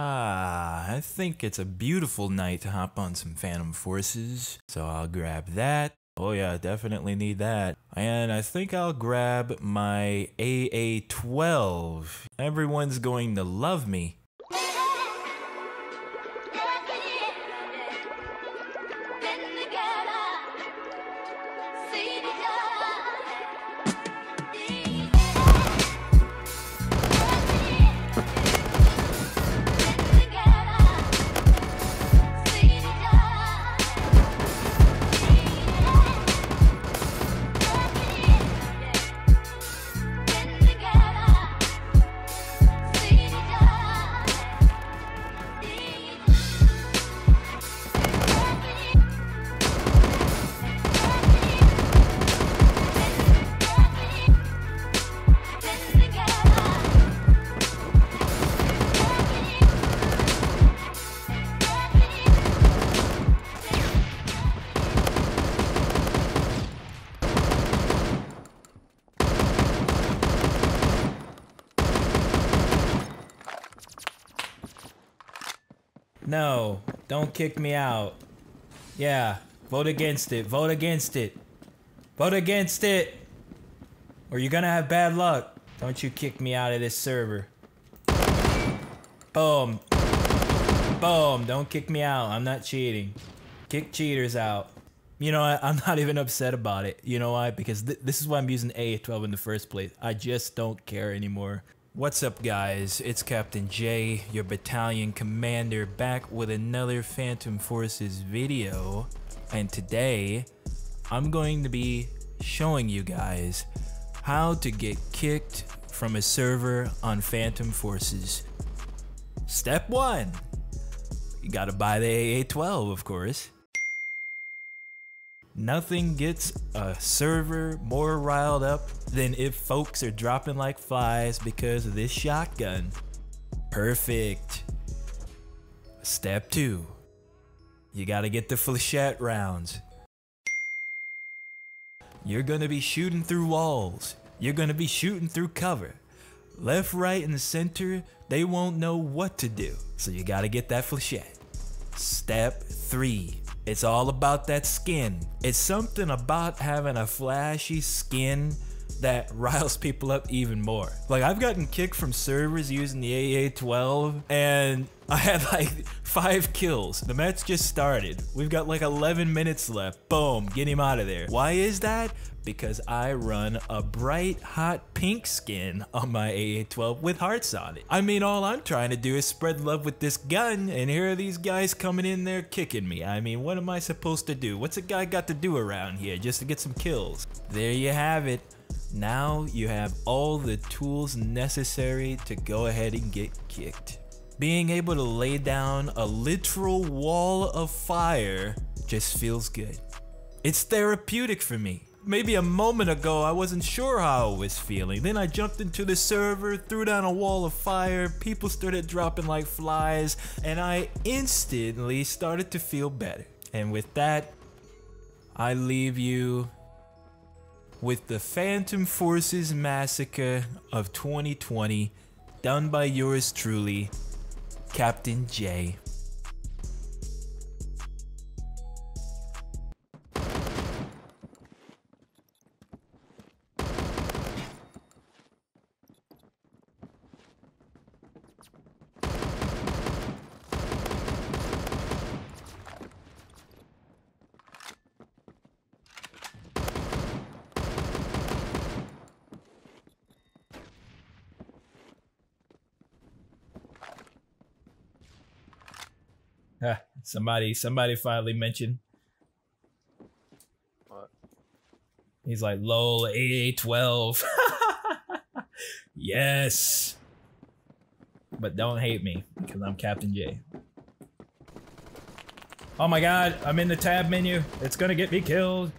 Ah, I think it's a beautiful night to hop on some Phantom Forces, so I'll grab that. Oh yeah, definitely need that. And I think I'll grab my AA-12. Everyone's going to love me. No, don't kick me out. Yeah, vote against it, vote against it. Vote against it! Or you're gonna have bad luck. Don't you kick me out of this server. Boom. Boom, don't kick me out, I'm not cheating. Kick cheaters out. You know, I'm not even upset about it. You know why? Because this is why I'm using AA-12 in the first place. I just don't care anymore. What's up guys, it's Captain J, your battalion commander, back with another Phantom Forces video, and today I'm going to be showing you guys how to get kicked from a server on Phantom Forces. Step 1, you gotta buy the AA-12 of course. Nothing gets a server more riled up than if folks are dropping like flies because of this shotgun. Perfect. Step 2. You gotta get the flechette rounds. You're gonna be shooting through walls. You're gonna be shooting through cover. Left, right, and the center, they won't know what to do. So you gotta get that flechette. Step 3. It's all about that skin. It's something about having a flashy skin that riles people up even more. Like, I've gotten kicked from servers using the AA-12 and I had like 5 kills. The match just started. We've got like 11 minutes left. Boom, get him out of there. Why is that? Because I run a bright hot pink skin on my AA-12 with hearts on it. I mean, all I'm trying to do is spread love with this gun, and here are these guys coming in there kicking me. I mean, what am I supposed to do? What's a guy got to do around here just to get some kills? There you have it. Now you have all the tools necessary to go ahead and get kicked. Being able to lay down a literal wall of fire just feels good. It's therapeutic for me. Maybe a moment ago I wasn't sure how I was feeling, then I jumped into the server, threw down a wall of fire, people started dropping like flies, and I instantly started to feel better. And with that, I leave you with the Phantom Forces Massacre of 2020, done by yours truly, Captain J. Somebody finally mentioned. What? He's like, lol, AA-12. Yes. But don't hate me, because I'm Captain J. Oh my god, I'm in the tab menu. It's gonna get me killed.